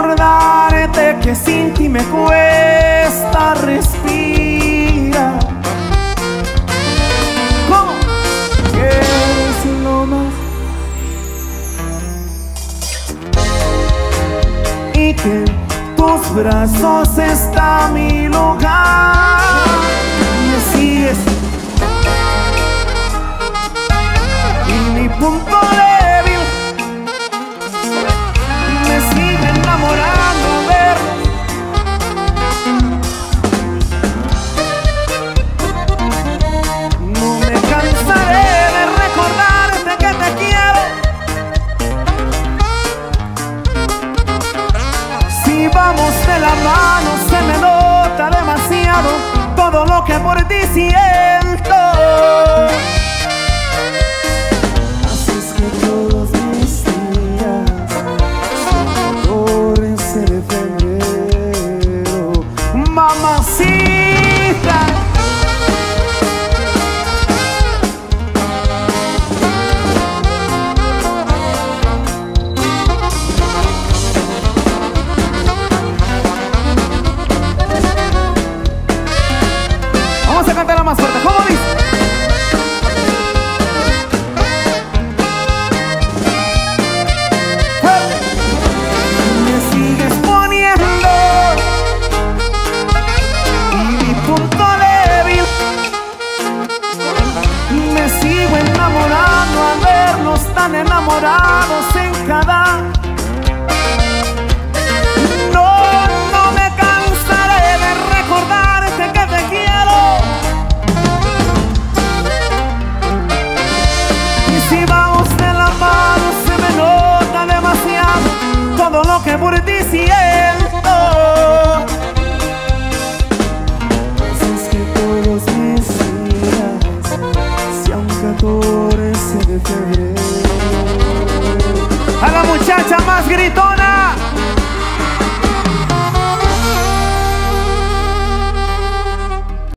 recordarte que sin ti me cuesta respirar. ¿Cómo? ¿Quieres lo más? Y que en tus brazos está mi lugar. Me sigues y mi punto débil. Me sigue enamorando verlo. No me cansaré de recordarte que te quiero. Si vamos de la mano se me nota demasiado todo lo que por ti siento. Grito.